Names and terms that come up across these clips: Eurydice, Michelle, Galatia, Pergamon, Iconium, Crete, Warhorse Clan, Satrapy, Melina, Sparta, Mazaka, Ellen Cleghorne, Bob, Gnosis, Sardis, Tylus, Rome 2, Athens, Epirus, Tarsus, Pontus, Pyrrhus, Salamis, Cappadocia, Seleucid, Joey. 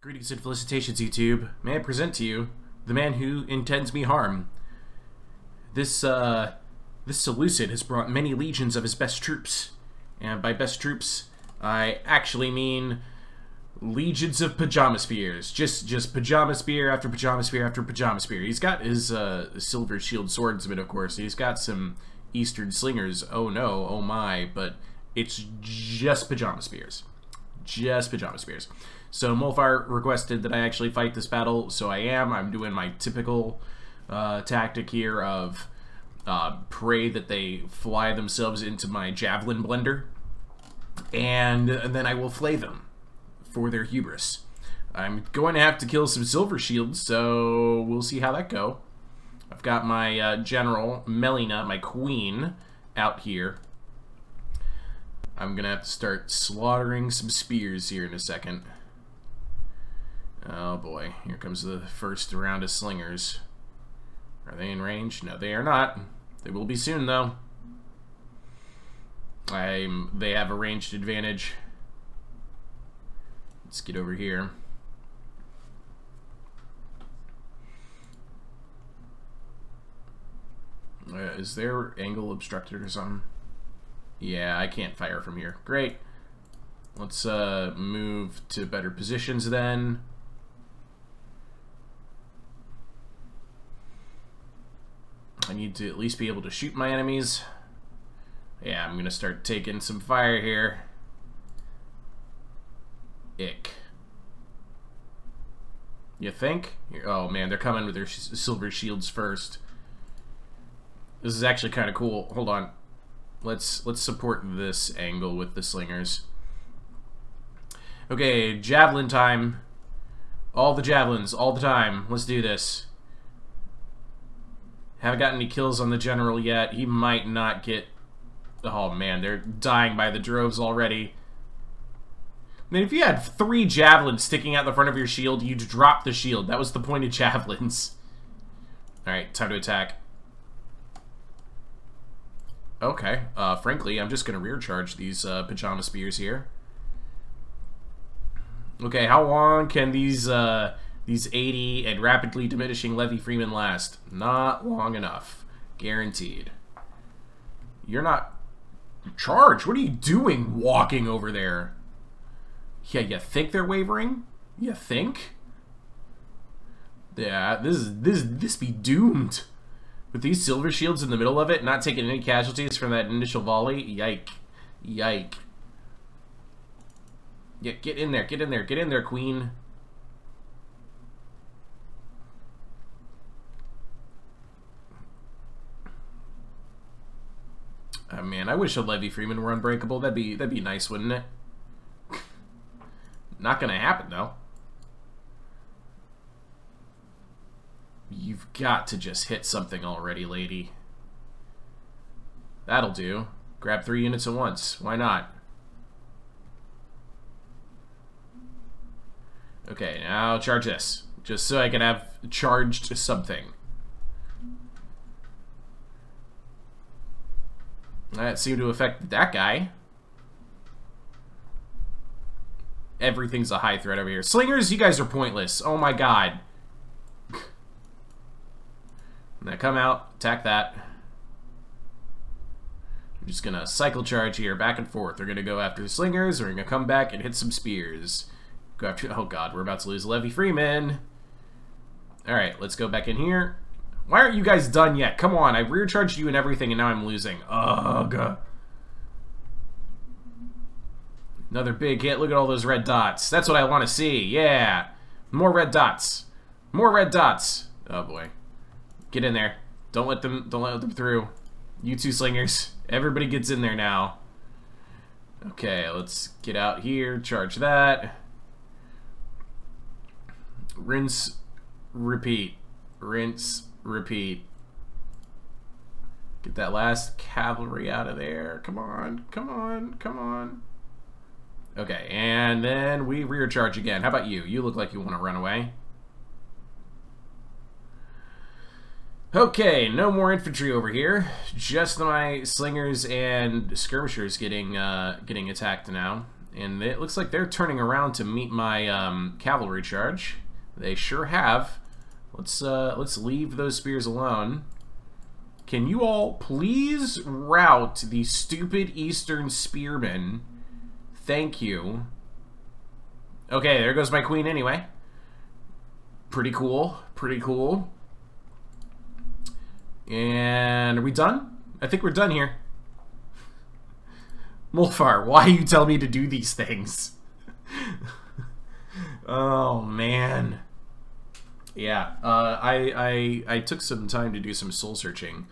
Greetings and felicitations, YouTube. May I present to you the man who intends me harm. This Seleucid has brought many legions of his best troops. And by best troops, I actually mean legions of pajama spears. Just pajama spear after pajama spear after pajama spear. He's got his silver shield swordsman, of course. He's got some Eastern slingers. Oh no, oh my, but it's just pajama spears. Just pajama spears. So Mulfar requested that I actually fight this battle, so I am. I'm doing my typical tactic here of pray that they fly themselves into my javelin blender, and then I will flay them for their hubris. I'm going to have to kill some silver shields, so we'll see how that go. I've got my general, Melina, my queen, out here. I'm gonna have to start slaughtering some spears here in a second. Oh boy, here comes the first round of slingers. Are they in range? No, they are not. They will be soon though. They have a ranged advantage. Let's get over here. Is their angle obstructed or something? Yeah, I can't fire from here. Great. Let's move to better positions then. I need to at least be able to shoot my enemies. Yeah, I'm gonna start taking some fire here. Ick. You think? Oh man, they're coming with their silver shields first. This is actually kind of cool. Hold on. Let's support this angle with the slingers. Okay, javelin time. All the javelins, all the time. Let's do this. Haven't gotten any kills on the general yet. He might not get... Oh man, they're dying by the droves already. I mean, if you had 3 javelins sticking out the front of your shield, you'd drop the shield. That was the point of javelins. Alright, time to attack. Okay, frankly, I'm just going to rear charge these pajama spears here. Okay, how long can these 80 and rapidly diminishing Levy Freeman last? Not long enough. Guaranteed. You're not... Charge! What are you doing walking over there? Yeah, you think they're wavering? You think? Yeah, this be doomed. With these silver shields in the middle of it, not taking any casualties from that initial volley, yike. Yike. Yeah, get in there, get in there, get in there, queen. Oh man, I wish a Levy Freeman were unbreakable. That'd be nice, wouldn't it? Not gonna happen though. You've got to just hit something already, lady. That'll do. Grab 3 units at once. Why not? Okay, now charge this. Just so I can have charged something. That seemed to affect that guy. Everything's a high threat over here. Slingers, you guys are pointless. Oh my god. Now come out, attack that. I'm just gonna cycle charge here, back and forth. They're gonna go after the slingers, they're gonna come back and hit some spears. Go after, oh god, we're about to lose Levy Freeman. Alright, let's go back in here. Why aren't you guys done yet? Come on, I've rear charged you and everything and now I'm losing. Ugh. Another big hit, look at all those red dots. That's what I want to see, yeah. More red dots. More red dots. Oh boy. Get in there. Don't let them through. You two slingers. Everybody gets in there now. Okay, let's get out here, charge that. Rinse, repeat. Rinse, repeat. Get that last cavalry out of there. Come on, come on, come on. Okay, and then we rear charge again. How about you? You look like you want to run away. Okay, no more infantry over here. Just my slingers and skirmishers getting attacked now. and it looks like they're turning around to meet my cavalry charge. They sure have. Let's leave those spears alone. Can you all please rout the stupid Eastern spearmen? Thank you. Okay, there goes my queen anyway. Pretty cool. Pretty cool. And are we done? I think we're done here. Mulfar, why you tell me to do these things? Oh, man. Yeah, I took some time to do some soul searching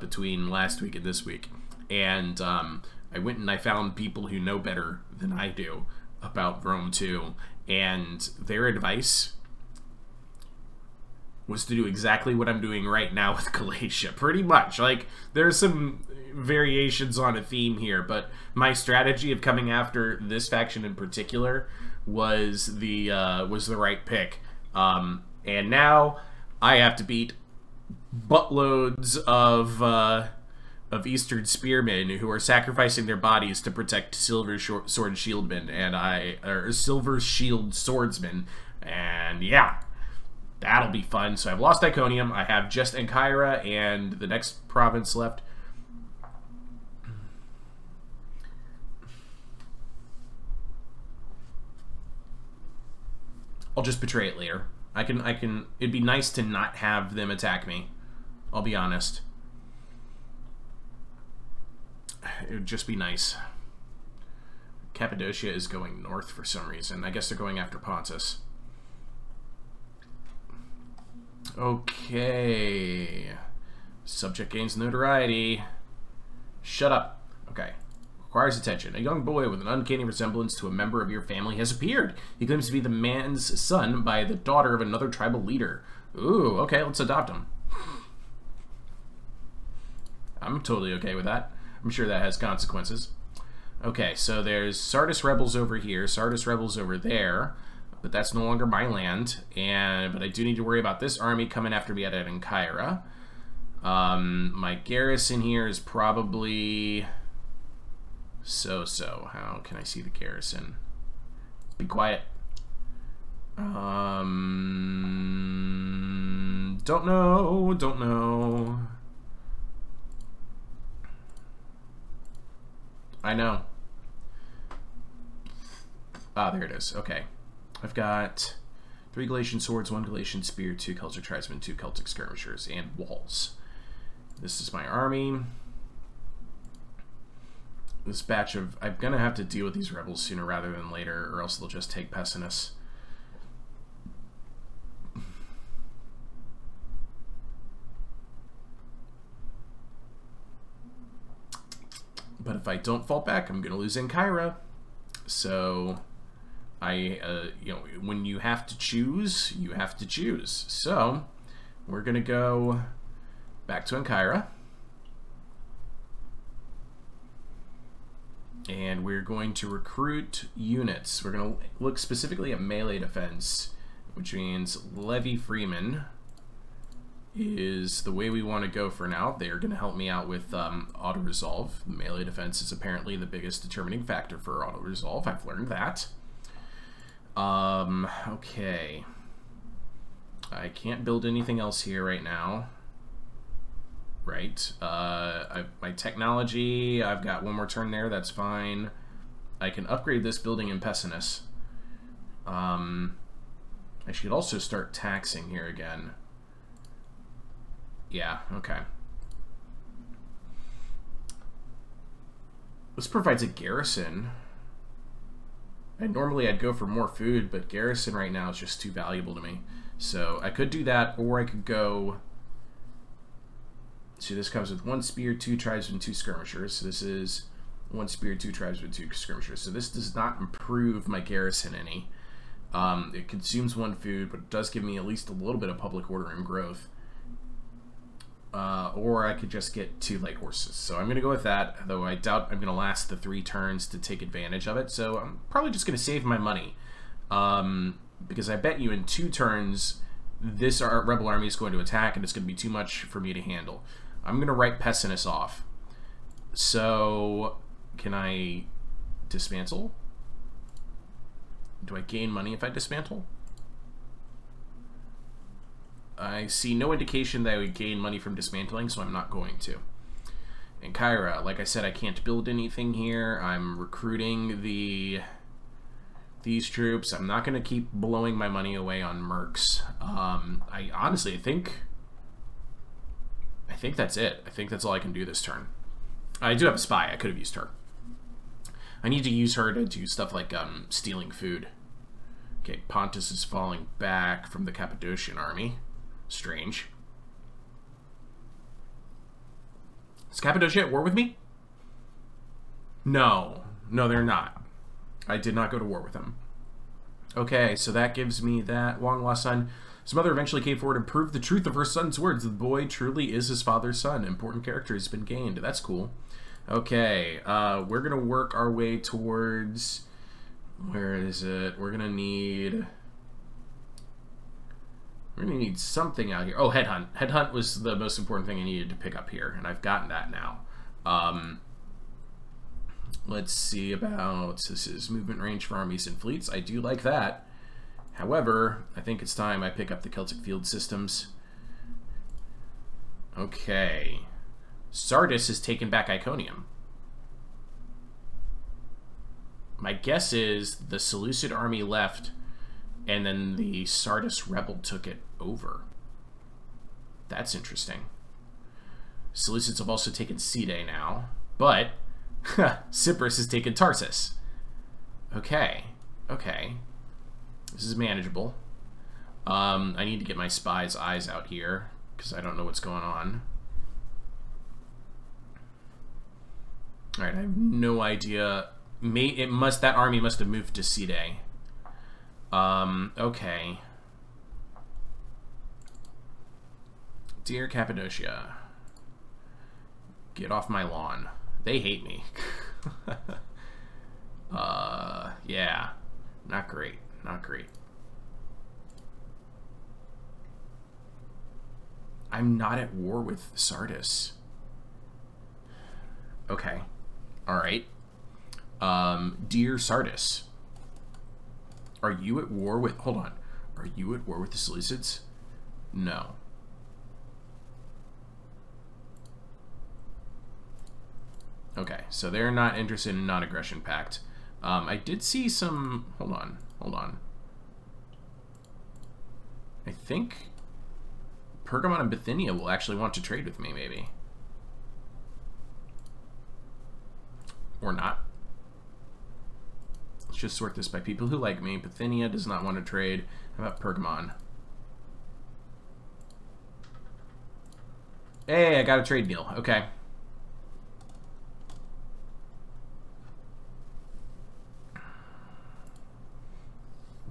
between last week and this week. And I went and I found people who know better than I do about Rome 2. And their advice was to do exactly what I'm doing right now with Galatia, pretty much. Like, there's some variations on a theme here, but my strategy of coming after this faction in particular was the right pick. And now I have to beat buttloads of Eastern spearmen who are sacrificing their bodies to protect silver sword shieldmen, and silver shield swordsmen, and yeah. That'll be fun. So I've lost Iconium. I have just Ankyra and the next province left. I'll just betray it later. I can. It'd be nice to not have them attack me. I'll be honest. It would just be nice. Cappadocia is going north for some reason. I guess they're going after Pontus. Okay. Subject gains notoriety. Shut up. Okay. Requires attention. A young boy with an uncanny resemblance to a member of your family has appeared. He claims to be the man's son by the daughter of another tribal leader. Ooh, okay, let's adopt him. I'm totally okay with that. I'm sure that has consequences. Okay, so there's Sardis rebels over here, Sardis rebels over there. But that's no longer my land, but I do need to worry about this army coming after me at Ankyra. My garrison here is probably so-so. How can I see the garrison? Be quiet. Don't know. Don't know. I know. Ah, there it is. Okay. I've got 3 Galatian swords, 1 Galatian spear, 2 Celtic tribesmen, 2 Celtic skirmishers, and walls. This is my army. This batch of... I'm going to have to deal with these rebels sooner rather than later, or else they'll just take Pessinus. But if I don't fall back, I'm going to lose Ankyra. So... you know, when you have to choose, you have to choose. So, we're going to go back to Ankyra. And we're going to recruit units. We're going to look specifically at melee defense, which means Levy Freeman is the way we want to go for now. They're going to help me out with auto-resolve. Melee defense is apparently the biggest determining factor for auto-resolve. I've learned that. Okay. I can't build anything else here right now. Right. My technology, I've got one more turn there, that's fine. I can upgrade this building in Pessinus. I should also start taxing here again. Yeah, okay. This provides a garrison. And normally I'd go for more food, but garrison right now is just too valuable to me. So I could do that, or I could go... So this comes with 1 spear, 2 tribesmen, 2 skirmishers. So this is 1 spear, 2 tribesmen, 2 skirmishers. So this does not improve my garrison any. It consumes 1 food, but it does give me at least a little bit of public order and growth. Or I could just get 2 light horses. So I'm going to go with that, though I doubt I'm going to last the 3 turns to take advantage of it. So I'm probably just going to save my money. Because I bet you in 2 turns, this rebel army is going to attack, and it's going to be too much for me to handle. I'm going to write Pessinus off. So, can I dismantle? Do I gain money if I dismantle? I see no indication that I would gain money from dismantling, so I'm not going to. Ankyra, like I said, I can't build anything here. I'm recruiting these troops. I'm not going to keep blowing my money away on mercs. I honestly think... I think that's it. I think that's all I can do this turn. I do have a spy. I could have used her. I need to use her to do stuff like stealing food. Okay, Pontus is falling back from the Cappadocian army. Strange. Is Cappadocia at war with me? No. No, they're not. I did not go to war with them. Okay, so that gives me that. Wong Wa's son. His mother eventually came forward and proved the truth of her son's words. The boy truly is his father's son. Important character has been gained. That's cool. Okay, we're going to work our way towards... Where is it? We're going to need... We're going to need something out here. Oh, Headhunt. Headhunt was the most important thing I needed to pick up here, and I've gotten that now. Let's see about... This is movement range for armies and fleets. I do like that. However, I think it's time I pick up the Celtic Field Systems. Okay. Sardis has taken back Iconium. My guess is the Seleucid army left, and then the Sardis rebel took it over. That's interesting. Seleucids have also taken Cidae now, but Cyprus has taken Tarsus. Okay, okay. This is manageable. I need to get my spy's eyes out here, because I don't know what's going on. Alright, I have no idea... that army must have moved to Cidae. Okay. Dear Cappadocia, get off my lawn. They hate me. Yeah. Not great. Not great. I'm not at war with Sardis. Okay. Alright. Dear Sardis, are you at war with... Hold on. Are you at war with the Seleucids? No. Okay, so they're not interested in non-aggression pact. I did see some... Hold on, hold on. I think Pergamon and Bithynia will actually want to trade with me, maybe. Or not. Let's just sort this by people who like me. Bithynia does not want to trade. How about Pergamon? Hey, I got a trade deal. Okay.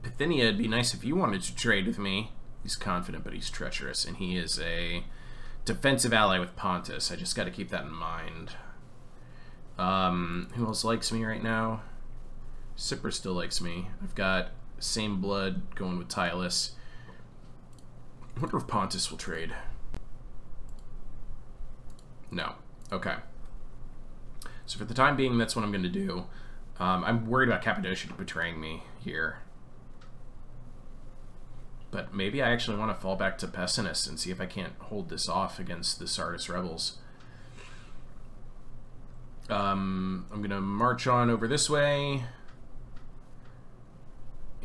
Bithynia, it'd be nice if you wanted to trade with me. He's confident, but he's treacherous, and he is a defensive ally with Pontus. I just got to keep that in mind. Who else likes me right now? Sipper still likes me. I've got same blood going with Tylus. I wonder if Pontus will trade. No. Okay. So for the time being, that's what I'm going to do. I'm worried about Cappadocia betraying me here. But maybe I actually want to fall back to Pessinus and see if I can't hold this off against the Sardis rebels. I'm going to march on over this way.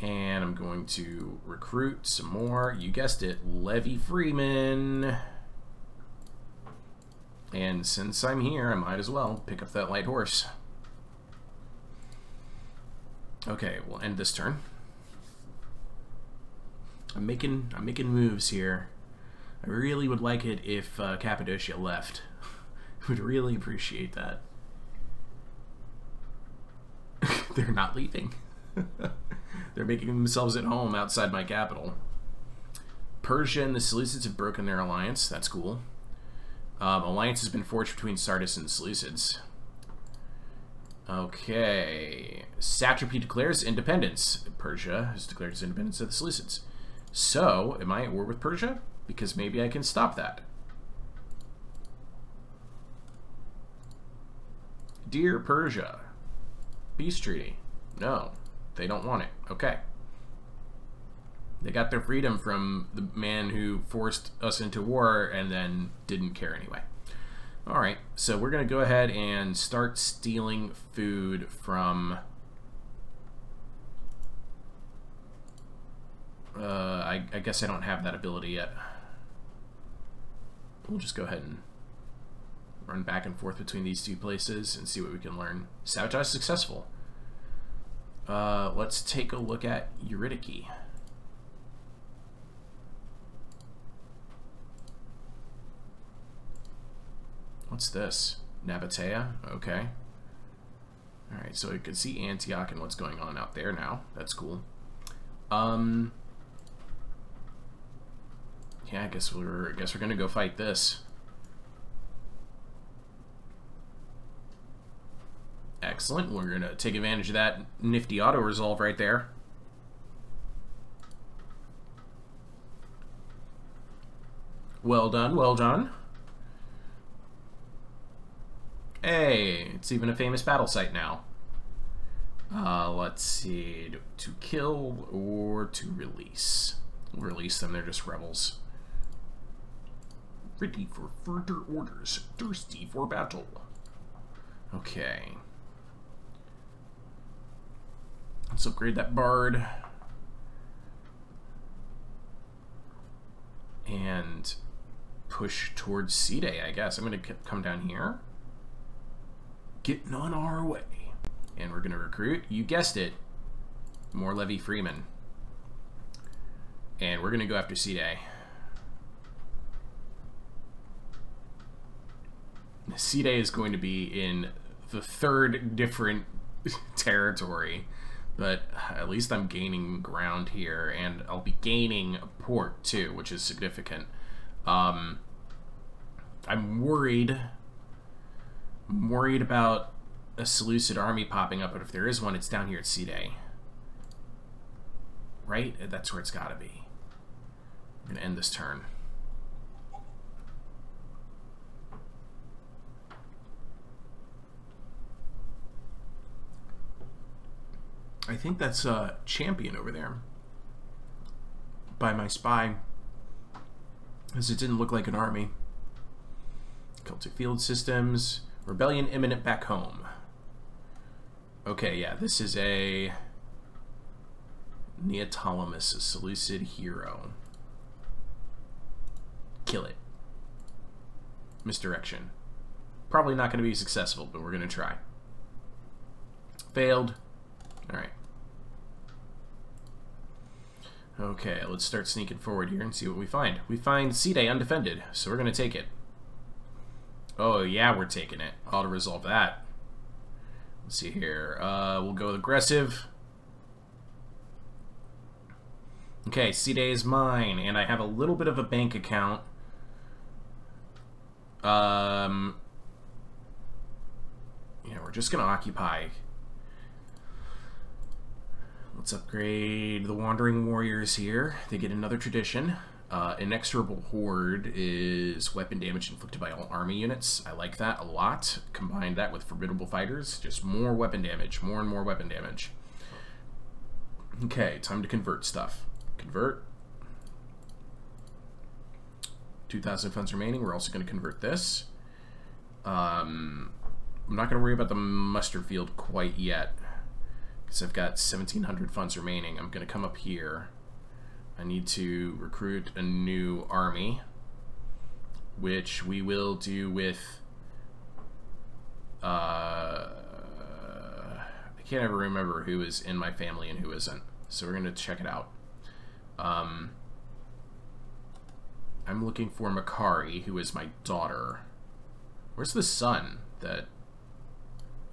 And I'm going to recruit some more. You guessed it, Levy Freeman. And since I'm here, I might as well pick up that light horse. Okay, we'll end this turn. I'm making moves here. I really would like it if Cappadocia left. I would really appreciate that. They're not leaving. They're making themselves at home outside my capital. Persia and the Seleucids have broken their alliance. That's cool. Alliance has been forged between Sardis and the Seleucids. Okay. Satrapy declares independence. Persia has declared its independence of the Seleucids. So, am I at war with Persia? Because maybe I can stop that. Dear Persia, peace treaty. No. They don't want it. Okay. They got their freedom from the man who forced us into war and then didn't care anyway. Alright, so we're going to go ahead and start stealing food from... I guess I don't have that ability yet. We'll just go ahead and run back and forth between these two places and see what we can learn. Sabotage successful. Let's take a look at Eurydice. What's this? Nabatea? Okay. Alright, so we can see Antioch and what's going on out there now. That's cool. Yeah, I guess we're gonna go fight this. Excellent. We're gonna take advantage of that nifty auto-resolve right there. Well done, well done. Hey, it's even a famous battle site now. Let's see, to kill or to release. We'll release them, they're just rebels. Ready for further orders, thirsty for battle. Okay. Let's upgrade that bard. And push towards Cidae, I guess. I'm gonna come down here. Getting on our way. And we're going to recruit, you guessed it, more Levy Freeman. And we're going to go after Cidae. Cidae is going to be in the third different territory, but at least I'm gaining ground here, and I'll be gaining a port too, which is significant. I'm worried. I'm worried about a Seleucid army popping up, but if there is one, it's down here at Cidae. Right? That's where it's gotta be. I'm gonna end this turn. I think that's a champion over there by my spy, because it didn't look like an army. Celtic field systems. Rebellion imminent back home. Okay, yeah, this is a Neoptolemus, a Seleucid hero. Kill it. Misdirection. Probably not going to be successful, but we're going to try. Failed. Alright. Okay, let's start sneaking forward here and see what we find. We find Cidae undefended, so we're going to take it. Oh, yeah, we're taking it. I'll resolve that. Let's see here. We'll go aggressive. Okay, Cidae is mine, and I have a little bit of a bank account. Yeah, we're just going to occupy. Let's upgrade the Wandering Warriors here. They get another tradition. Inexorable Horde is weapon damage inflicted by all army units. I like that a lot. Combine that with Formidable Fighters. Just more weapon damage. More and more weapon damage. Okay, time to convert stuff. Convert. 2,000 funds remaining. We're also going to convert this. I'm not going to worry about the mustard field quite yet, because I've got 1,700 funds remaining. I'm going to come up here. I need to recruit a new army, which we will do with, I can't ever remember who is in my family and who isn't, so we're going to check it out. I'm looking for Makari, who is my daughter. Where's the son?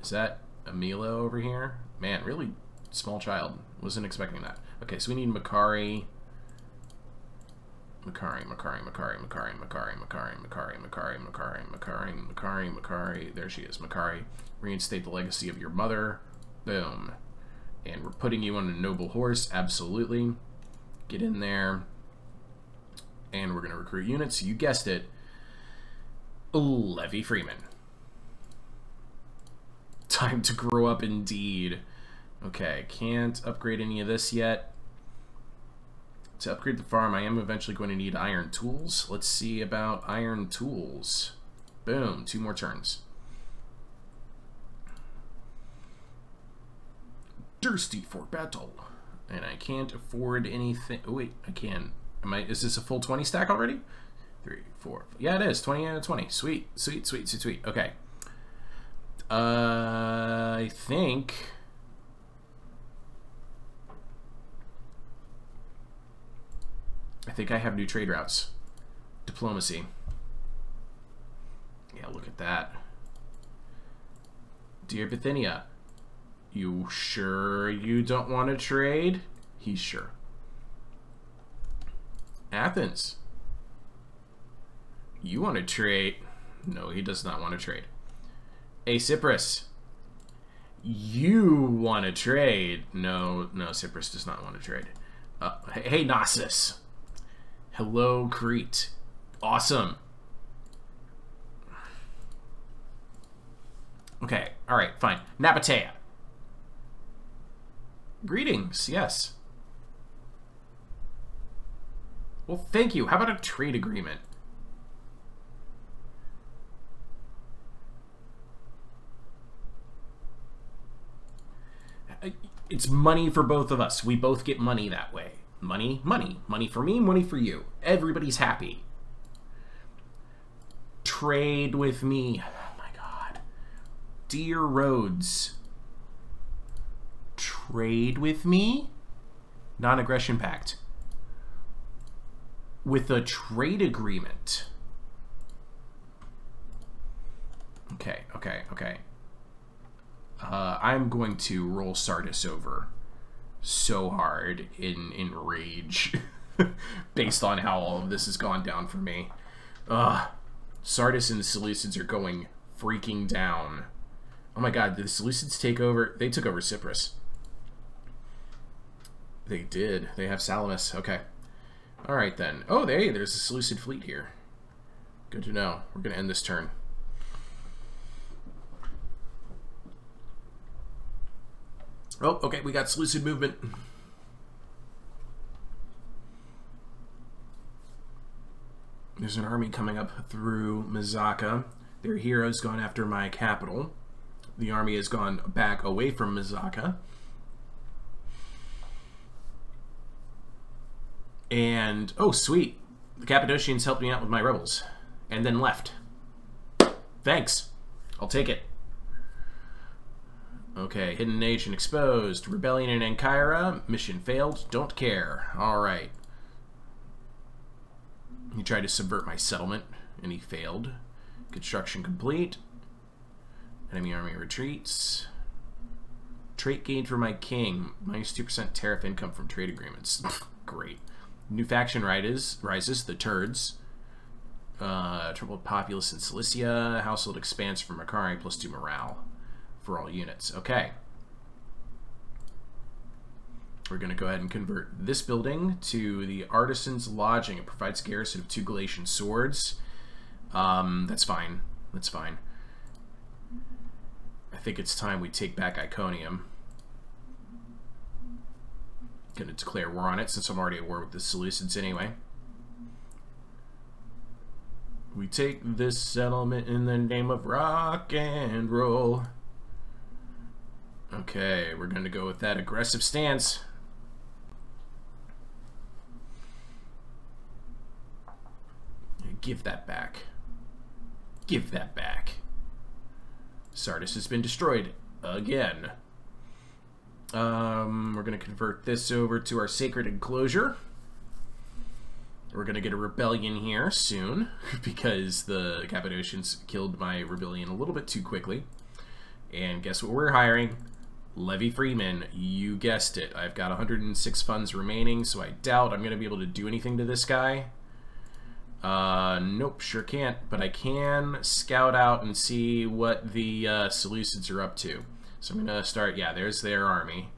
Is that Milo over here? Man, really small child. Wasn't expecting that. Okay, so we need Makari. Makari. There she is, Makari. Reinstate the legacy of your mother. Boom. And we're putting you on a noble horse, absolutely. Get in there. And we're going to recruit units. You guessed it. Levy Freeman. Time to grow up indeed. Okay, can't upgrade any of this yet. To upgrade the farm, I am eventually going to need iron tools. Let's see about iron tools. Boom, 2 more turns. Thirsty for battle. And I can't afford anything. Oh, wait, I can. Is this a full 20 stack already? 3, 4. Yeah, it is. 20 out of 20. Sweet, sweet, sweet, sweet, sweet. Okay. I think... I have new trade routes. Diplomacy. Yeah, look at that. Dear Bithynia, you sure you don't want to trade? He's sure. Athens. You want to trade? No, he does not want to trade. Hey, Cyprus. You want to trade? No, no, Cyprus does not want to trade. Hey, Gnosis. Hello, Crete. Awesome. Okay, alright, fine. Nabatea. Greetings, yes. Well, thank you. How about a trade agreement? It's money for both of us. We both get money that way. Money, money. Money for me, money for you. Everybody's happy. Trade with me. Oh my god. Dear Rhodes. Trade with me? Non-aggression pact. With a trade agreement. Okay, okay, okay. I'm going to roll Sardis over. So hard in rage based on how all of this has gone down for me. Sardis and the Seleucids are going freaking down. Oh my god, did the Seleucids take over? They took over Cyprus. They did. They have Salamis. Okay. Alright then. Oh, hey, there's a Seleucid fleet here. Good to know. We're going to end this turn. Oh, okay, we got Seleucid movement. There's an army coming up through Mazaka. Their hero's gone after my capital. The army has gone back away from Mazaka. And, oh, sweet. The Cappadocians helped me out with my rebels. And then left. Thanks. I'll take it. Okay, hidden nation exposed. Rebellion in Ankyra. Mission failed. Don't care. Alright. He tried to subvert my settlement, and he failed. Construction complete. Enemy army retreats. Trait gain for my king. Minus 2% tariff income from trade agreements. Great. New faction rises, the Turds. Troubled populace in Cilicia. Household expands for Makari, plus 2 morale. For all units. Okay. We're going to go ahead and convert this building to the Artisan's Lodging. It provides a garrison of 2 Galatian swords. That's fine. That's fine. I think it's time we take back Iconium. Going to declare war on it since I'm already at war with the Seleucids anyway. We take this settlement in the name of rock and roll. Okay, we're going to go with that aggressive stance. Give that back. Give that back. Sardis has been destroyed again. We're going to convert this over to our sacred enclosure. We're going to get a rebellion here soon because the Cappadocians killed my rebellion a little bit too quickly. And guess what we're hiring? Levy Freeman, you guessed it. I've got 106 funds remaining, so I doubt I'm going to be able to do anything to this guy. Nope, sure can't, but I can scout out and see what the Seleucids are up to. So I'm going to start, yeah, there's their army.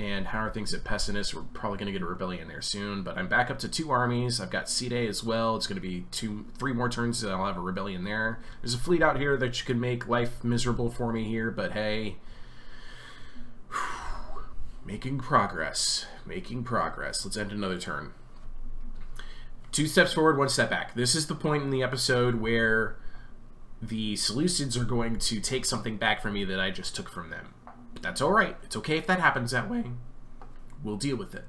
And how are things at Pessinus? We're probably going to get a rebellion there soon, but I'm back up to 2 armies. I've got Cidae as well. It's going to be 3 more turns and I'll have a rebellion there. There's a fleet out here that could make life miserable for me here, but hey, making progress, making progress. Let's end another turn. 2 steps forward, 1 step back. This is the point in the episode where the Seleucids are going to take something back from me that I just took from them. But that's alright. It's okay if that happens that way. We'll deal with it.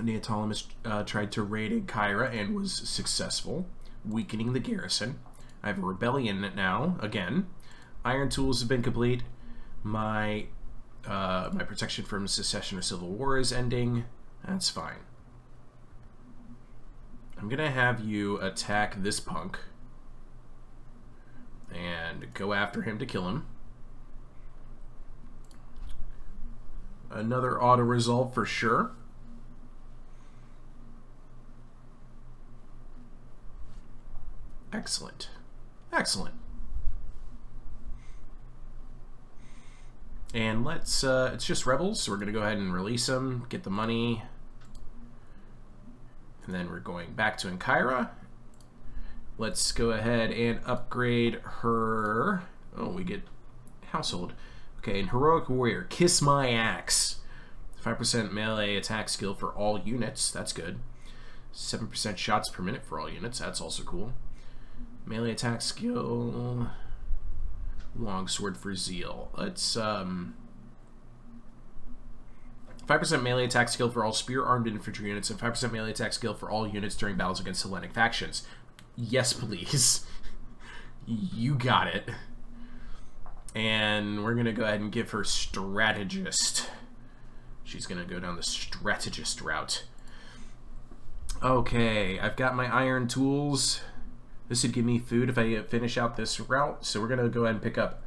Neoptolemus tried to raid Ankyra and was successful, weakening the garrison. I have a rebellion now, again. Iron tools have been complete. My, my protection from secession or civil war is ending. That's fine. I'm gonna have you attack this punk and go after him to kill him. Another auto-resolve for sure. Excellent. Excellent. And let's, it's just rebels, so we're gonna go ahead and release them, get the money. And then we're going back to Ankyra. Let's go ahead and upgrade her. Oh, we get household. Okay, and heroic warrior. Kiss my axe. 5% melee attack skill for all units. That's good. 7% shots per minute for all units. That's also cool. Melee attack skill. Longsword for zeal. Let's 5% melee attack skill for all spear-armed infantry units, and 5% melee attack skill for all units during battles against Hellenic factions. Yes, please. You got it. And we're going to go ahead and give her strategist. She's going to go down the strategist route. Okay, I've got my iron tools. This would give me food if I finish out this route. So we're going to go ahead and pick up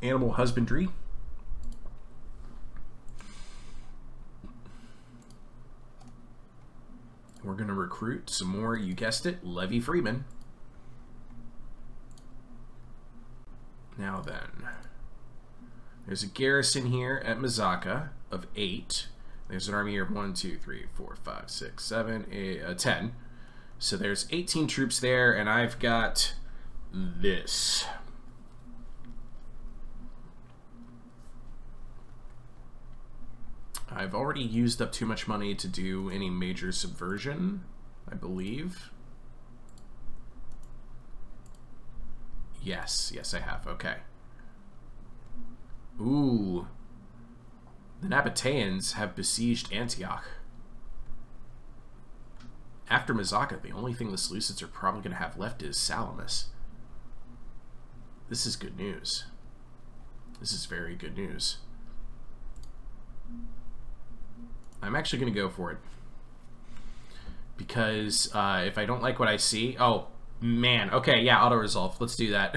animal husbandry. We're going to recruit some more, you guessed it, Levy Freeman. Now then, there's a garrison here at Mazaka of 8. There's an army here of 10. So there's 18 troops there, and I've got this. I've already used up too much money to do any major subversion, I believe. Yes, yes I have, okay. Ooh, the Nabateans have besieged Antioch. After Mazaka, the only thing the Seleucids are probably gonna have left is Salamis. This is good news. This is very good news. I'm actually going to go for it, because if I don't like what I see... Oh, man. Okay, yeah, auto-resolve. Let's do that.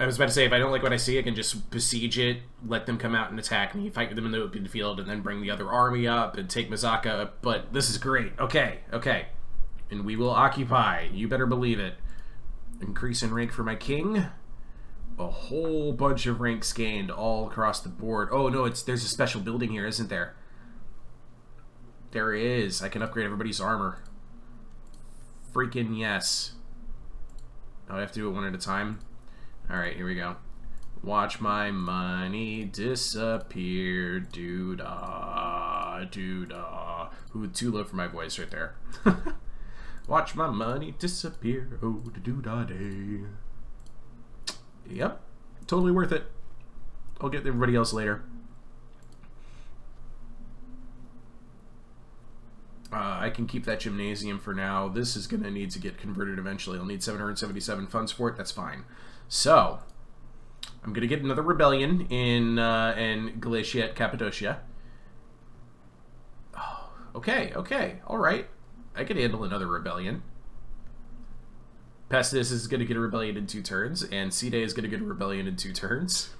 I was about to say, if I don't like what I see, I can just besiege it, let them come out and attack me, fight them in the open field, and then bring the other army up and take Mazaka, but this is great. Okay, okay. And we will occupy. You better believe it. Increase in rank for my king. A whole bunch of ranks gained all across the board. Oh no, it's there's a special building here, isn't there? There is. I can upgrade everybody's armor. Freaking yes. Oh, I have to do it one at a time. Alright, here we go. Watch my money disappear. Doo-da, doo-da. Ooh, too low for my voice right there. Watch my money disappear. Oh, doo-da-day. Yep, totally worth it. I'll get everybody else later. I can keep that gymnasium for now. This is going to need to get converted eventually. I'll need 777 funds for it. That's fine. So, I'm going to get another rebellion in Galatia at Cappadocia. Oh, okay, okay, all right. I can handle another rebellion. Pessinus is going to get a rebellion in 2 turns, and Cidae is going to get a rebellion in 2 turns.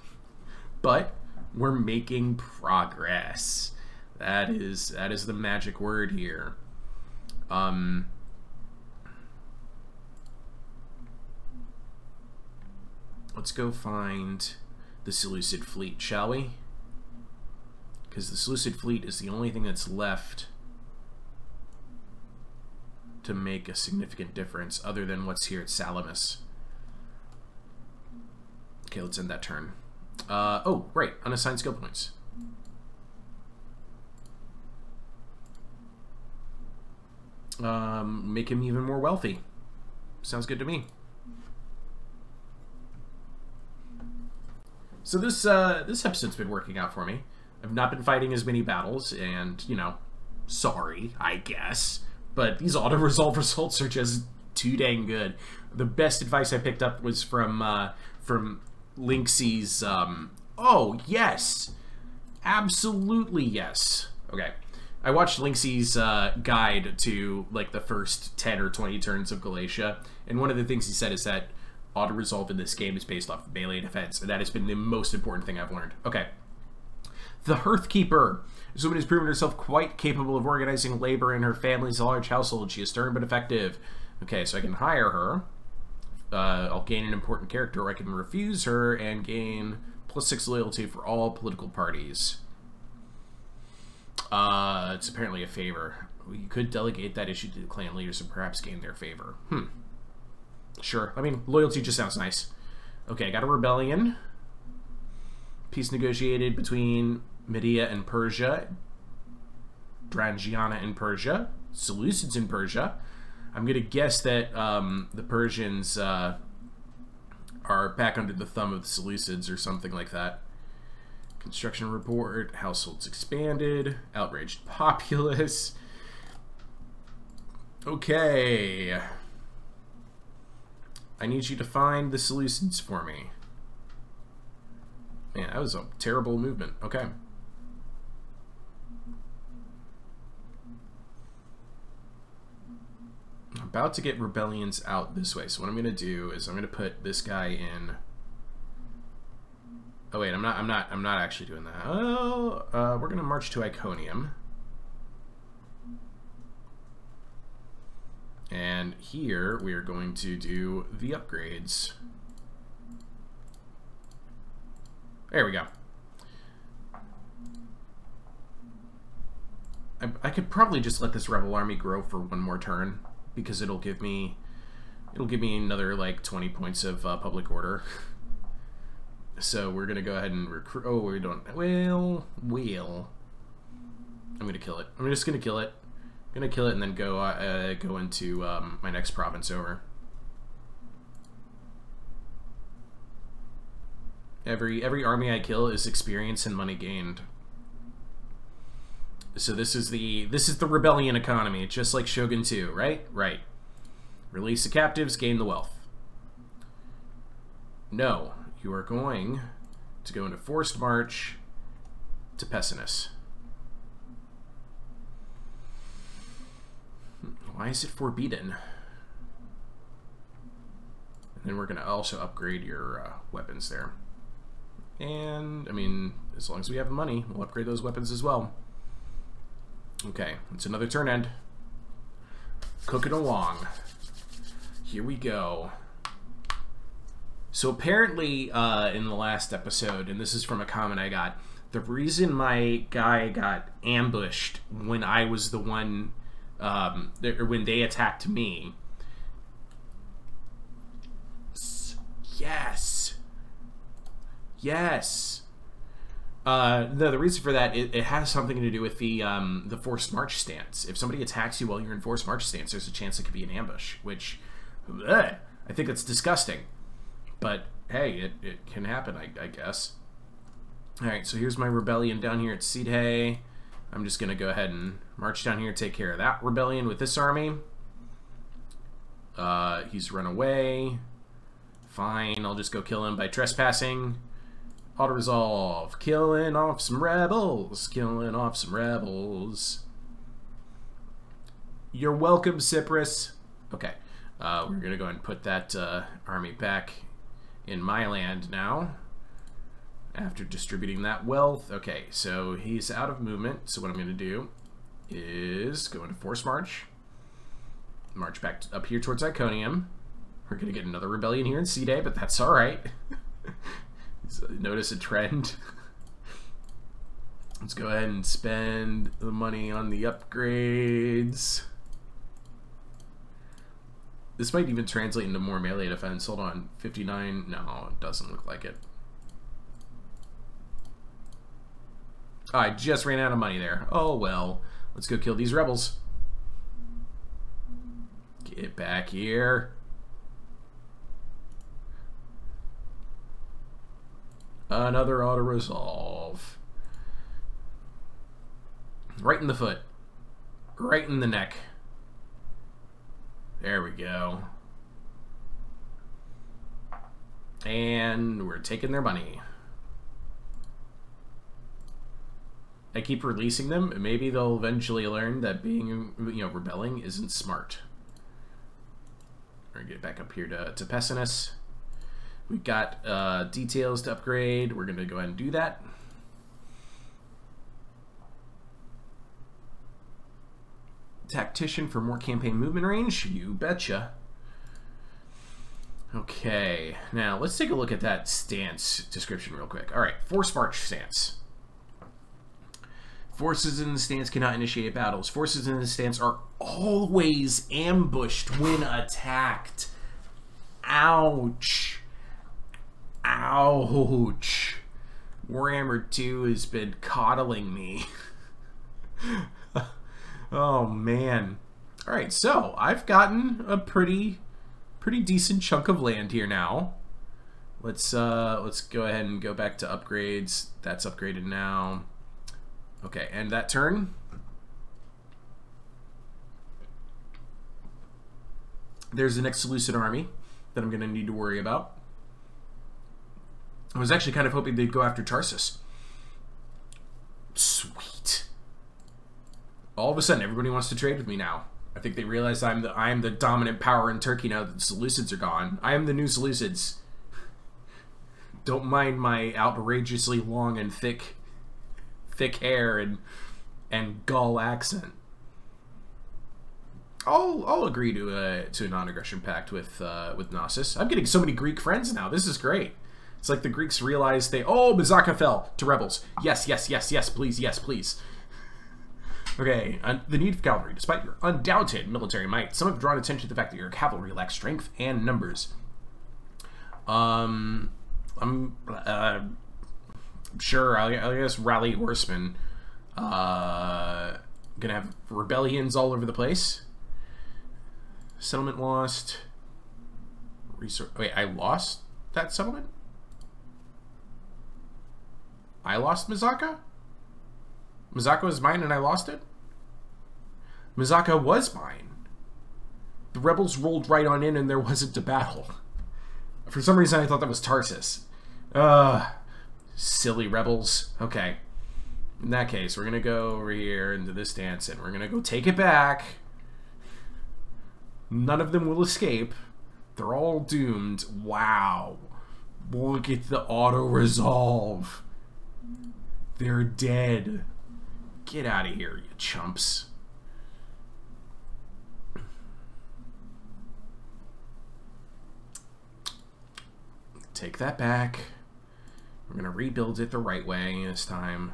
But we're making progress. That is the magic word here. let's go find the Seleucid fleet, shall we? Because the Seleucid fleet is the only thing that's left to make a significant difference other than what's here at Salamis. Okay, let's end that turn. Oh, right, unassigned skill points. Make him even more wealthy. Sounds good to me. So this episode's been working out for me. I've not been fighting as many battles, and, you know, sorry, I guess. But these auto-resolve results are just too dang good. The best advice I picked up was from Linksy's, oh, yes! Absolutely yes. Okay. I watched Linksy's guide to, like, the first 10 or 20 turns of Galatia, and one of the things he said is that auto-resolve in this game is based off of melee defense, and that has been the most important thing I've learned. Okay. The Hearthkeeper. This woman has proven herself quite capable of organizing labor in her family's large household. She is stern but effective. Okay, so I can hire her. I'll gain an important character, or I can refuse her and gain +6 loyalty for all political parties. It's apparently a favor. You could delegate that issue to the clan leaders and perhaps gain their favor. Hmm. Sure. I mean, loyalty just sounds nice. Okay, I got a rebellion. Peace negotiated between Media and Persia. Drangiana in Persia. Seleucids in Persia. I'm going to guess that the Persians are back under the thumb of the Seleucids or something like that. Construction report. Households expanded. Outraged populace. Okay. I need you to find the Seleucids for me. Man, that was a terrible movement. Okay. I'm about to get rebellions out this way, so what I'm going to do is I'm going to put this guy in... Oh wait, I'm not actually doing that. Oh, we're going to march to Iconium. And here we are going to do the upgrades. There we go. I could probably just let this rebel army grow for one more turn, because it'll give me another like 20 points of public order. So we're gonna go ahead and recruit. Oh, we don't. Well. I'm gonna kill it. I'm just gonna kill it. I'm gonna kill it and then go go into my next province over. Every army I kill is experience and money gained. So this is the rebellion economy, just like Shogun 2, right? Right. Release the captives, gain the wealth. No, you are going to go into forced march to Pessinus. Why is it forbidden? And then we're going to also upgrade your weapons there. And, I mean, as long as we have the money, we'll upgrade those weapons as well. Okay, it's another turn end. Cooking along. Here we go. So apparently, in the last episode, and this is from a comment I got, the reason my guy got ambushed when I was the one, or when they attacked me. Yes! Yes. No, the reason for that, it has something to do with the forced march stance. If somebody attacks you while you're in forced march stance, there's a chance it could be an ambush, which, bleh, I think that's disgusting. But, hey, it can happen, I guess. Alright, so here's my rebellion down here at Cidae. I'm just going to go ahead and march down here, take care of that rebellion with this army. He's run away. Fine, I'll just go kill him by trespassing. Auto-resolve. Killing off some rebels. Killing off some rebels. You're welcome, Cyprus. Okay. We're going to go ahead and put that army back in my land now. After distributing that wealth. Okay, so he's out of movement. So what I'm going to do is go into forced march. March back up here towards Iconium. We're going to get another rebellion here in Cidae, but that's alright. So notice a trend. Let's go ahead and spend the money on the upgrades. This might even translate into more melee defense. Hold on, 59? No, it doesn't look like it. Oh, I just ran out of money there. Oh well. Let's go kill these rebels. Get back here. Another auto-resolve. Right in the foot. Right in the neck. There we go. And we're taking their money. I keep releasing them, and maybe they'll eventually learn that being, rebelling isn't smart. We're gonna get back up here to Pessinus. We've got details to upgrade. We're gonna go ahead and do that. Tactician for more campaign movement range? You betcha. Okay, now let's take a look at that stance description real quick. Alright, force march stance. Forces in the stance cannot initiate battles. Forces in the stance are always ambushed when attacked. Ouch. Ouch. Warhammer 2 has been coddling me. Oh, man. All right, so I've gotten a pretty decent chunk of land here now. Let's go ahead and go back to upgrades. That's upgraded now. Okay, end that turn. There's the next Seleucid army that I'm going to need to worry about. I was actually kind of hoping they'd go after Tarsus. Sweet. All of a sudden, everybody wants to trade with me now. I think they realize I am the dominant power in Turkey now that the Seleucids are gone. I am the new Seleucids. Don't mind my outrageously long and thick hair and Gaul accent. I'll agree to a non-aggression pact with Gnosis. I'm getting so many Greek friends now. This is great. It's like the Greeks realized Mazaka fell to rebels. Yes, yes, yes, yes, please, yes, please. Okay, the need of cavalry. Despite your undoubted military might, some have drawn attention to the fact that your cavalry lacks strength and numbers. Sure, I guess rally horsemen. Gonna have rebellions all over the place. Settlement lost. Wait, I lost that settlement? I lost Mazaka? Mazaka was mine and I lost it? Mazaka was mine. The rebels rolled right on in and there wasn't a battle. For some reason I thought that was Tarsus. Silly rebels. Okay. In that case, we're gonna go over here into this dance and we're gonna go take it back. None of them will escape. They're all doomed. Wow. Look at the auto-resolve. They're dead. Get out of here, you chumps. Take that back. We're gonna rebuild it the right way this time.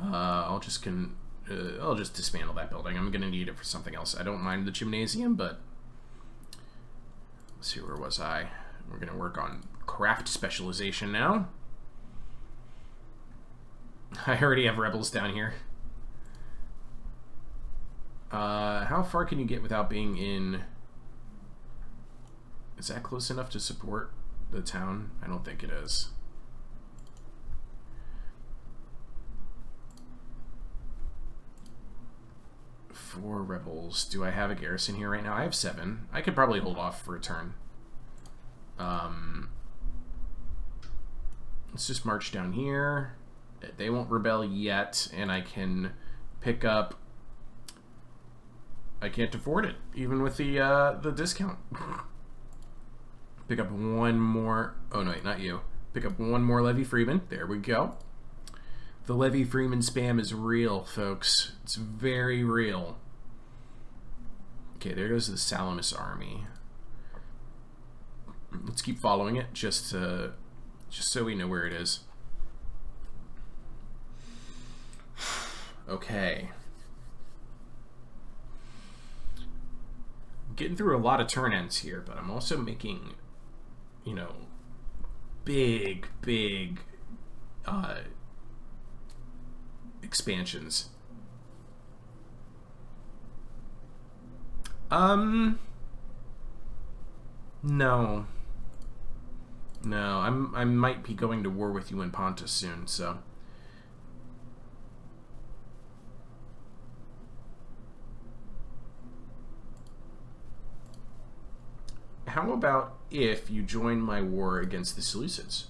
I'll just dismantle that building. I'm gonna need it for something else. I don't mind the gymnasium, but let's see, where was I? We're gonna work on craft specialization now. I already have rebels down here. How far can you get without being in? Is that close enough to support the town? I don't think it is. Four rebels. Do I have a garrison here right now? I have 7. I could probably hold off for a turn. Let's just march down here. They won't rebel yet, and I can pick up... I can't afford it, even with the discount. Pick up one more... Oh, no, not you. Pick up one more Levy Freeman. There we go. The Levy Freeman spam is real, folks. It's very real. Okay, there goes the Salamis army. Let's keep following it, just to... just so we know where it is. Okay. I'm getting through a lot of turn ends here, but I'm also making, you know, big expansions. No, I might be going to war with you in Pontus soon, so. How about if you join my war against the Seleucids?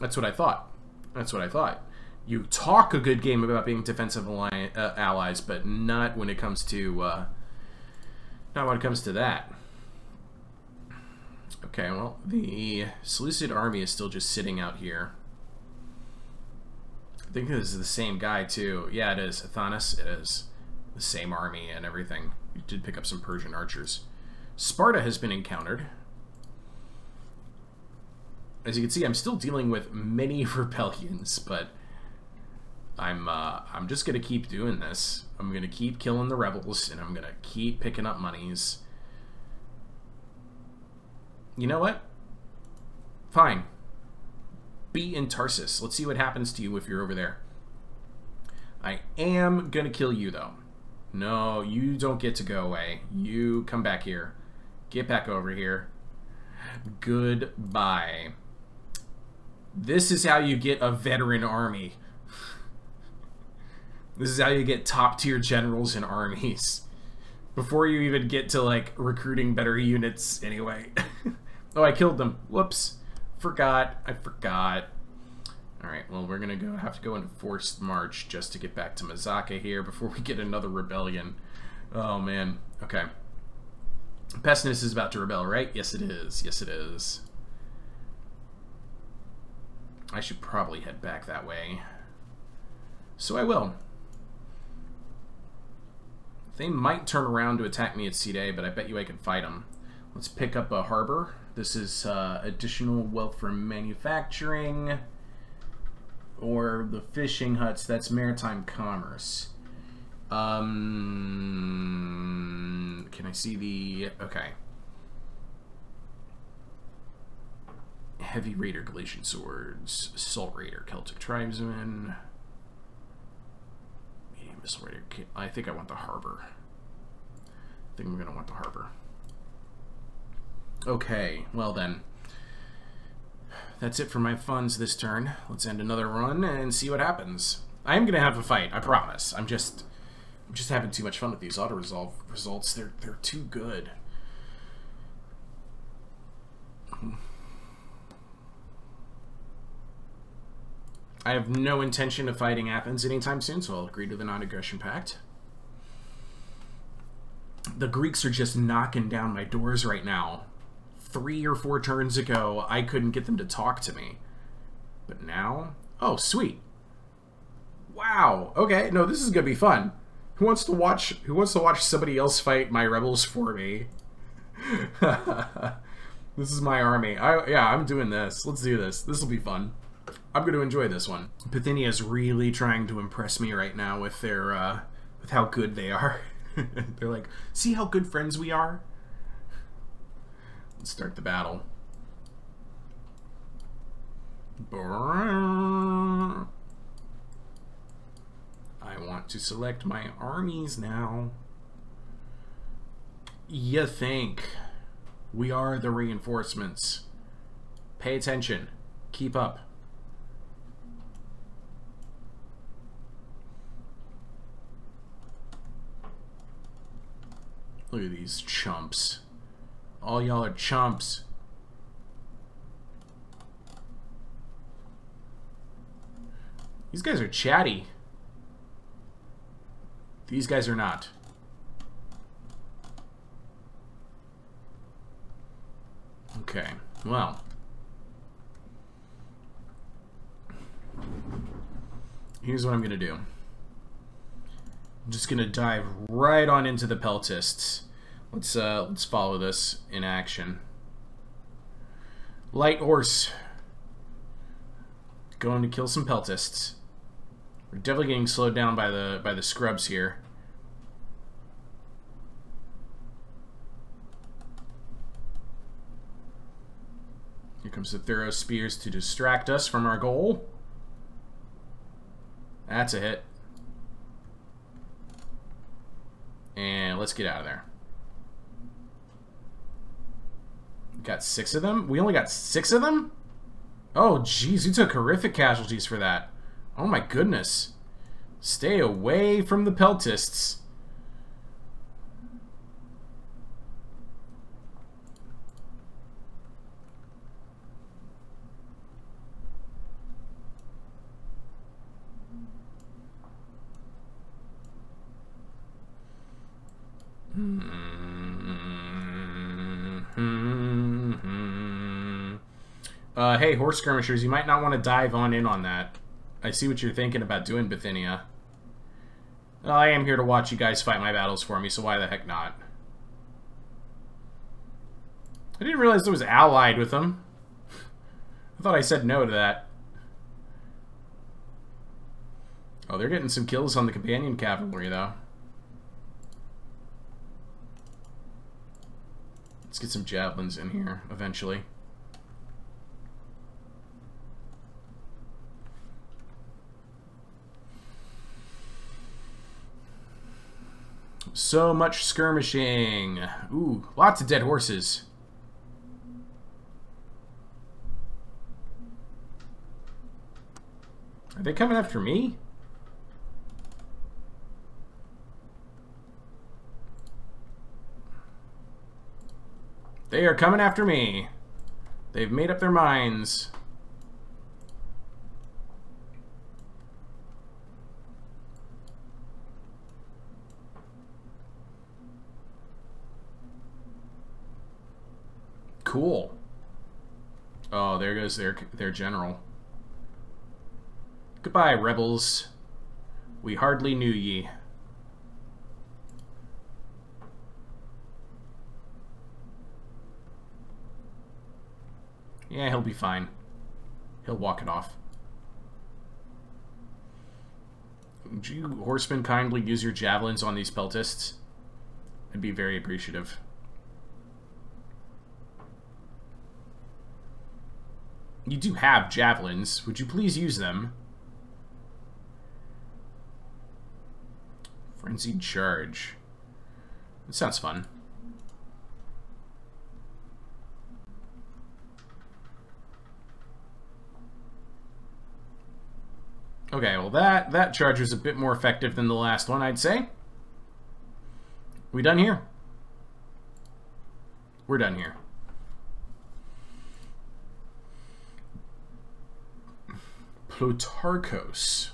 That's what I thought. That's what I thought. You talk a good game about being defensive allies, but not when it comes to that. Okay, well, the Seleucid army is still just sitting out here. I think this is the same guy too. Yeah, it is. Athanas, it is the same army and everything. You did pick up some Persian archers. Sparta has been encountered. As you can see, I'm still dealing with many rebellions, but I'm just gonna keep doing this. I'm gonna keep killing the rebels, and I'm gonna keep picking up monies. You know what? Fine. Be in Tarsus. Let's see what happens to you if you're over there. I am gonna kill you, though. No, you don't get to go away. You come back here. Get back over here. Goodbye. This is how you get a veteran army. This is how you get top-tier generals and armies. Before you even get to, like, recruiting better units, anyway. Oh, I killed them. Whoops. Forgot. I forgot. Alright, well, we're gonna have to go into forced march just to get back to Mazaka here before we get another rebellion. Oh, man. Okay. Pessinus is about to rebel, right? Yes, it is. Yes, it is. I should probably head back that way. So I will. They might turn around to attack me at Cidae, but I bet you I can fight them. Let's pick up a harbor. This is additional wealth for manufacturing or the fishing huts. That's maritime commerce. Can I see the... Okay. Heavy Raider, Galatian Swords, Assault Raider, Celtic Tribesman... I think I want the harbor. I think I'm going to want the harbor. Okay, well then. That's it for my funds this turn. Let's end another run and see what happens. I am going to have a fight, I promise. I'm just having too much fun with these auto-resolve results. They're too good. I have no intention of fighting Athens anytime soon, so I'll agree to the non-aggression pact. The Greeks are just knocking down my doors right now. 3 or 4 turns ago, I couldn't get them to talk to me. But now... Oh, sweet. Wow. Okay, no, this is gonna be fun. Who wants to watch somebody else fight my rebels for me? This is my army. Yeah, I'm doing this. Let's do this. This will be fun. I'm going to enjoy this one. Bithynia is really trying to impress me right now with their, with how good they are. They're like, see how good friends we are? Let's start the battle. I want to select my armies now. You think we are the reinforcements. Pay attention. Keep up. Look at these chumps. All y'all are chumps. These guys are chatty. These guys are not. Okay, well. Here's what I'm gonna do. I'm just gonna dive right on into the Peltists. Let's follow this in action. Light horse. Going to kill some peltists. We're definitely getting slowed down by the scrubs here. Here comes the thorough spears to distract us from our goal. That's a hit. And let's get out of there. Got 6 of them? We only got 6 of them? Oh, jeez, you took horrific casualties for that. Oh my goodness. Stay away from the peltists. Hey, horse skirmishers, you might not want to dive on in on that. I see what you're thinking about doing, Bithynia. I am here to watch you guys fight my battles for me, so why the heck not? I didn't realize I was allied with them. I thought I said no to that. Oh, they're getting some kills on the companion cavalry, though. Let's get some javelins in here, eventually. So much skirmishing. Ooh, lots of dead horses. Are they coming after me? They are coming after me. They've made up their minds. Cool. Oh, there goes their general. Goodbye, rebels. We hardly knew ye. Yeah, he'll be fine. He'll walk it off. Would you horsemen kindly use your javelins on these peltists? I'd be very appreciative. You do have javelins. Would you please use them? Frenzied charge. That sounds fun. Okay, well that charge was a bit more effective than the last one, I'd say. We done here? We're done here. Plutarchos.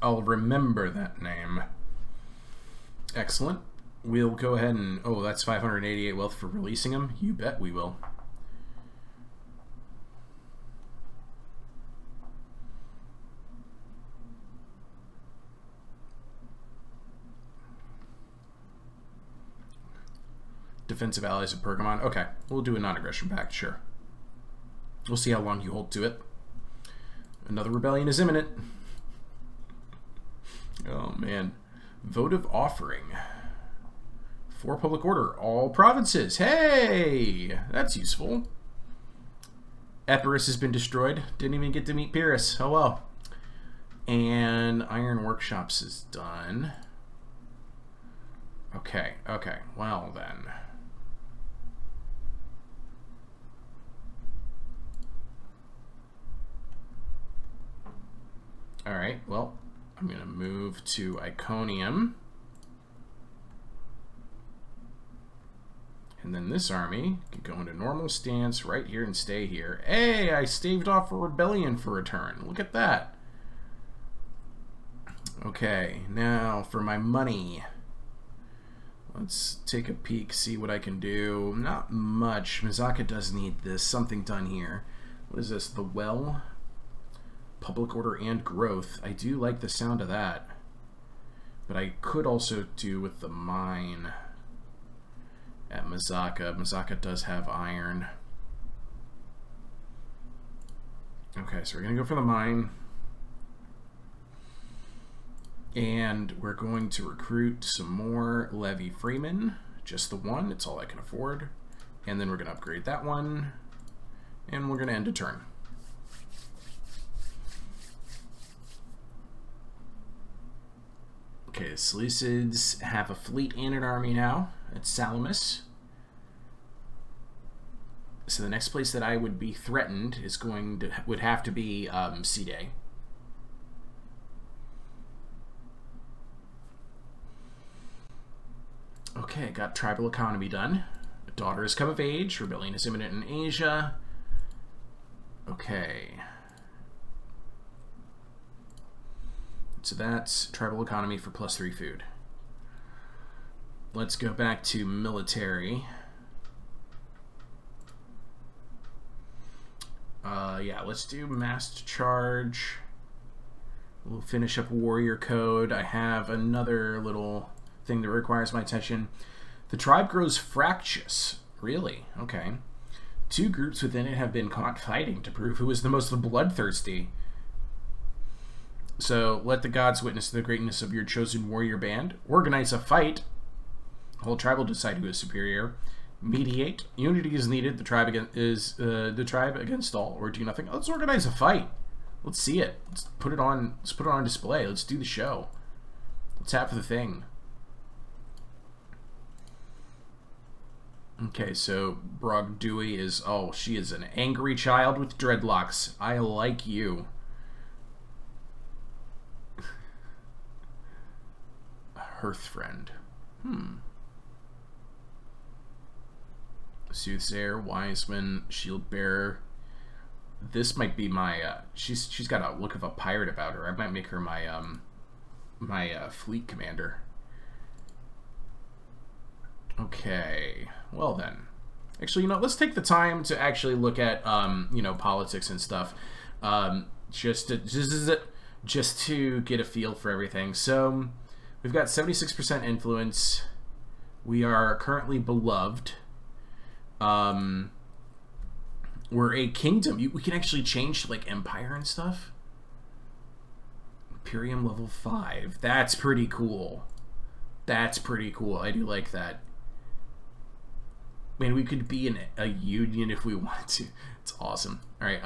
I'll remember that name. Excellent. We'll go ahead and... Oh, that's 588 wealth for releasing him? You bet we will. Defensive allies of Pergamon. Okay, we'll do a non-aggression pact, sure. We'll see how long you hold to it. Another rebellion is imminent. Oh, man. Votive offering. For public order. All provinces. Hey! That's useful. Epirus has been destroyed. Didn't even get to meet Pyrrhus. Oh, well. And Iron Workshops is done. Okay, okay. Well, then... Alright, well, I'm going to move to Iconium. And then this army can go into normal stance right here and stay here. Hey, I staved off a rebellion for a turn. Look at that. Okay, now for my money. Let's take a peek, see what I can do. Not much. Mazaka does need this. Something done here. What is this? The well? Public order and growth. I do like the sound of that. But I could also do with the mine at Mazaka. Mazaka does have iron. Okay, so we're going to go for the mine. And we're going to recruit some more Levy Freeman. Just the one, it's all I can afford. And then we're going to upgrade that one. And we're going to end a turn. Okay, the Seleucids have a fleet and an army now at Salamis. So the next place that I would be threatened is would have to be Cidae. Okay, got tribal economy done. A daughter has come of age. Rebellion is imminent in Asia. Okay. So that's tribal economy for +3 food. Let's go back to military. Yeah, let's do mass charge. We'll finish up warrior code. I have another little thing that requires my attention. The tribe grows fractious. Really? Okay. Two groups within it have been caught fighting to prove who is the most bloodthirsty. So let the gods witness the greatness of your chosen warrior band. Organize a fight. The whole tribe will decide who is superior. Mediate. Unity is needed. The tribe against all, or do nothing. Let's organize a fight. Let's see it. Let's put it on. Let's put it on display. Let's do the show. Let's have the thing. Okay, so Brogdui is, oh, she is an angry child with dreadlocks. I like you. Hearthfriend. Soothsayer, Wiseman, Shieldbearer. This might be my, she's got a look of a pirate about her. I might make her my, my fleet commander. Okay, well then. Actually, you know, let's take the time to actually look at, you know, politics and stuff. Just to get a feel for everything. So, we've got 76% influence. We are currently beloved. We're a kingdom. We can actually change, like, empire and stuff. Imperium level 5. That's pretty cool. That's pretty cool. I do like that. Man, we could be in a union if we want to. It's awesome. All right.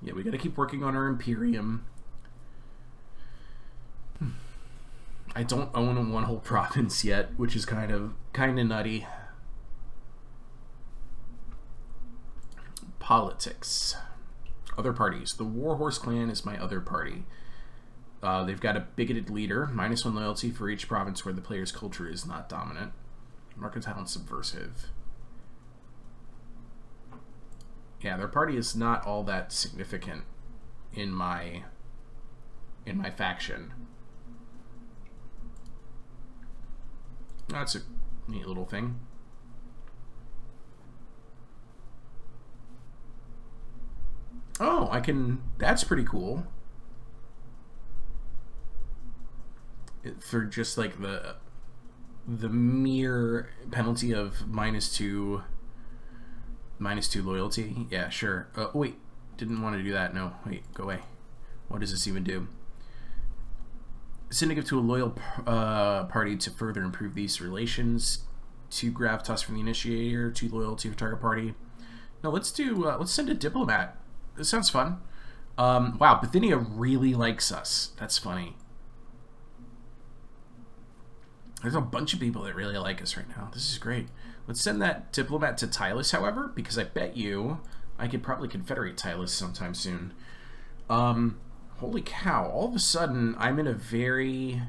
Yeah, we got to keep working on our Imperium. I don't own one whole province yet, which is kind of nutty. Politics. Other parties. The Warhorse Clan is my other party. They've got a bigoted leader, -1 loyalty for each province where the player's culture is not dominant. Mercantile and subversive. Yeah, their party is not all that significant in my faction. That's a neat little thing. Oh, I can... That's pretty cool. For just like the mere penalty of minus two loyalty. Yeah, sure. Wait, didn't want to do that. No, wait, go away. What does this even do? Send a gift to a loyal party to further improve these relations. 2 gravitas from the initiator, 2 loyalty for target party. No, let's do. Let's send a diplomat. This sounds fun. Wow, Bithynia really likes us. That's funny. There's a bunch of people that really like us right now. This is great. Let's send that diplomat to Tylus, however, because I bet you I could probably confederate Tylus sometime soon. Holy cow. All of a sudden, I'm in a very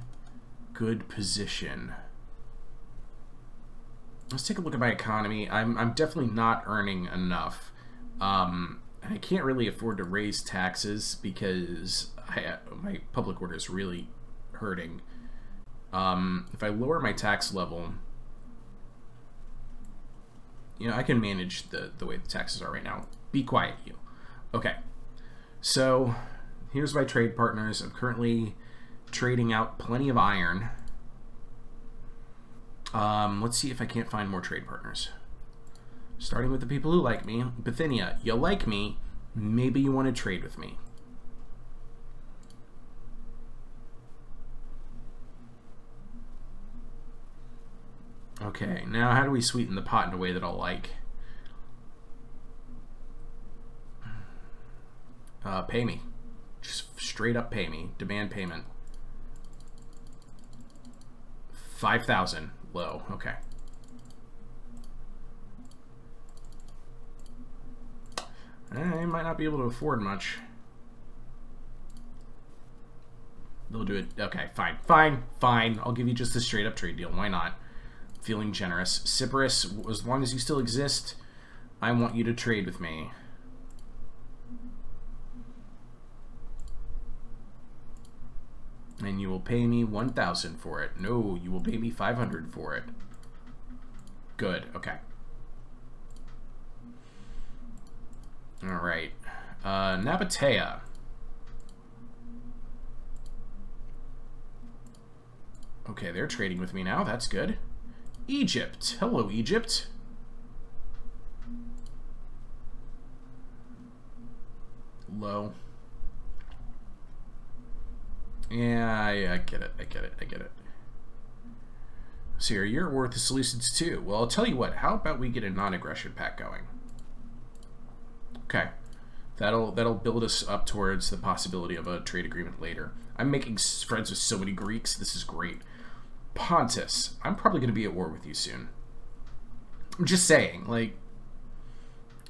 good position. Let's take a look at my economy. I'm definitely not earning enough. I can't really afford to raise taxes because my public order is really hurting. If I lower my tax level, you know, I can manage the way the taxes are right now. Be quiet, you. Okay. So, here's my trade partners. I'm currently trading out plenty of iron. Let's see if I can't find more trade partners. Starting with the people who like me. Bithynia, you like me. Maybe you want to trade with me. Okay, now how do we sweeten the pot in a way that I'll like? Pay me. Just straight up pay me. Demand payment. 5,000. Low. Okay. I might not be able to afford much. They'll do it. Okay, fine. Fine. Fine. I'll give you just a straight up trade deal. Why not? Feeling generous. Cyprus, as long as you still exist, I want you to trade with me. And you will pay me 1,000 for it. No, you will pay me 500 for it. Good. Okay. All right. Nabatea. Okay, they're trading with me now. That's good. Egypt. Hello, Egypt. Low. Yeah, I get it. I get it. So you're worth the Seleucids too. Well, I'll tell you what. How about we get a non-aggression pact going? Okay. That'll build us up towards the possibility of a trade agreement later. I'm making friends with so many Greeks. This is great. Pontus, I'm probably going to be at war with you soon. I'm just saying, like,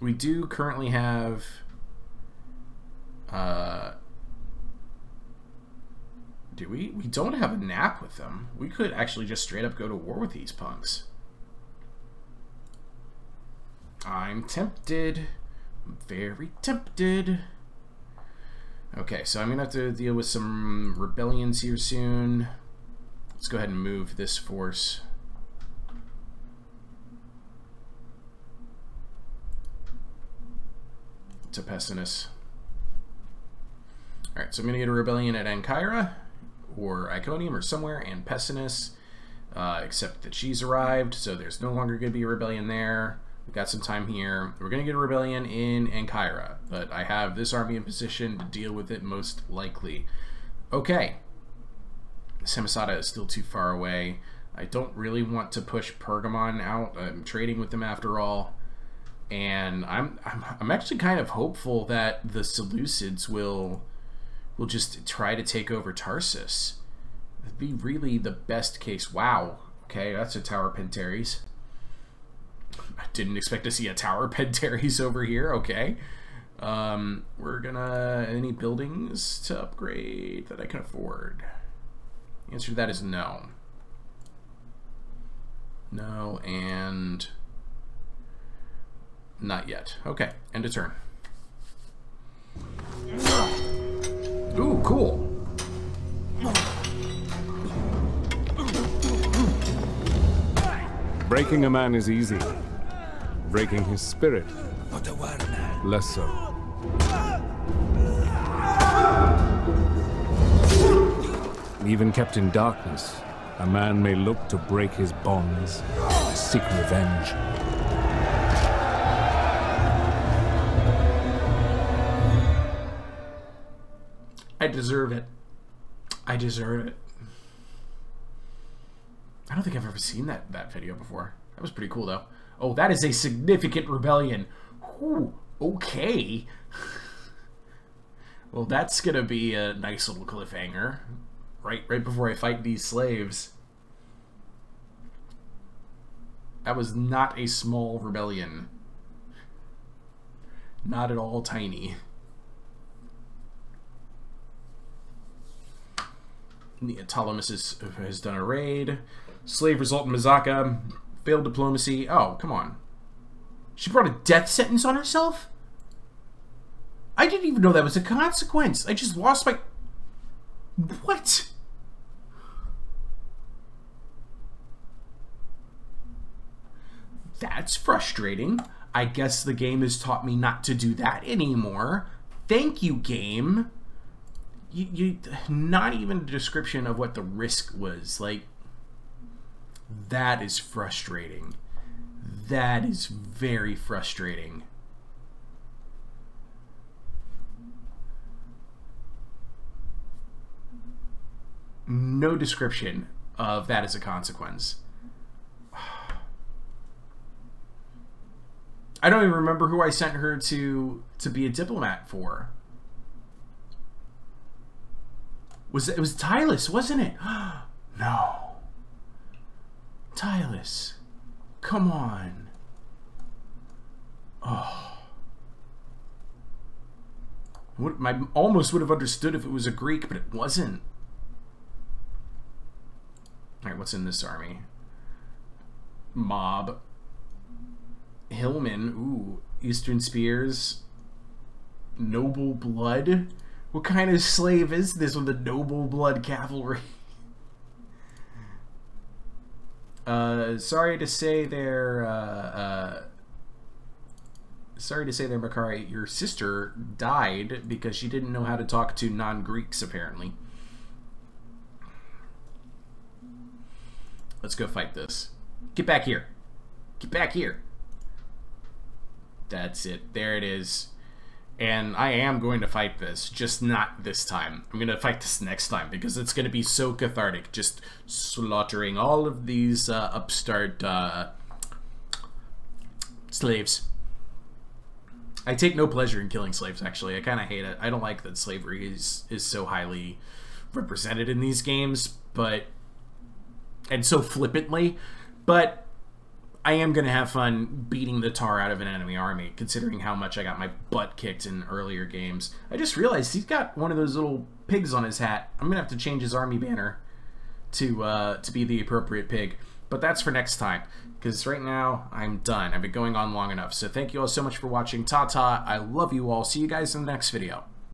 we do currently have do we? We don't have a nap with them. We could actually just straight up go to war with these punks. I'm tempted. I'm very tempted. Okay, so I'm going to have to deal with some rebellions here soon. Let's go ahead and move this force. To Pessinus. Alright, so I'm going to get a rebellion at Ankyra, or Iconium, or somewhere, and Pessinus. Except that she's arrived, so there's no longer going to be a rebellion there. We've got some time here. We're going to get a rebellion in Ankyra, but I have this army in position to deal with it most likely. Okay. Samosata is still too far away. I don't really want to push Pergamon out. I'm trading with them after all. And I'm actually kind of hopeful that the Seleucids will just try to take over Tarsus. That'd be really the best case. Wow. Okay, that's a Tower Penteres. I didn't expect to see a Tower Penteres over here. Okay. We're gonna... Any buildings to upgrade that I can afford? The answer to that is no. No, and not yet. Okay, end of turn. Ooh, cool. Breaking a man is easy. Breaking his spirit, less so. Even kept in darkness, a man may look to break his bonds, seek revenge. I deserve it. I deserve it. I don't think I've ever seen that video before. That was pretty cool, though. Oh, that is a significant rebellion. Ooh, okay. Well, that's going to be a nice little cliffhanger. Right before I fight these slaves. That was not a small rebellion. Not at all tiny. Neoptolemus has done a raid. Slave result in Mazaka. Failed diplomacy. Oh, come on. She brought a death sentence on herself? I didn't even know that was a consequence. I just lost my... What? That's frustrating. I guess the game has taught me not to do that anymore. Thank you, game. Not even a description of what the risk was. Like, That is frustrating. That is very frustrating. No description of that as a consequence. I don't even remember who I sent her to be a diplomat for. It was Tylus, wasn't it? No. Tylus. Come on. Oh. I almost would have understood if it was a Greek, but it wasn't. Alright, what's in this army? Mob. Hillman. Ooh. Eastern Spears. Noble Blood. What kind of slave is this with the Noble Blood Cavalry? Sorry to say there, Makari, your sister died because she didn't know how to talk to non-Greeks, apparently. Let's go fight this. Get back here. Get back here. That's it. There it is. And I am going to fight this, just not this time. I'm going to fight this next time because it's going to be so cathartic. Just slaughtering all of these upstart slaves. I take no pleasure in killing slaves, actually. I kind of hate it. I don't like that slavery is so highly represented in these games, but... and so flippantly, but I am going to have fun beating the tar out of an enemy army, considering how much I got my butt kicked in earlier games. I just realized he's got one of those little pigs on his hat. I'm going to have to change his army banner to be the appropriate pig. But that's for next time, because right now I'm done. I've been going on long enough. So thank you all so much for watching. Ta-ta. I love you all. See you guys in the next video.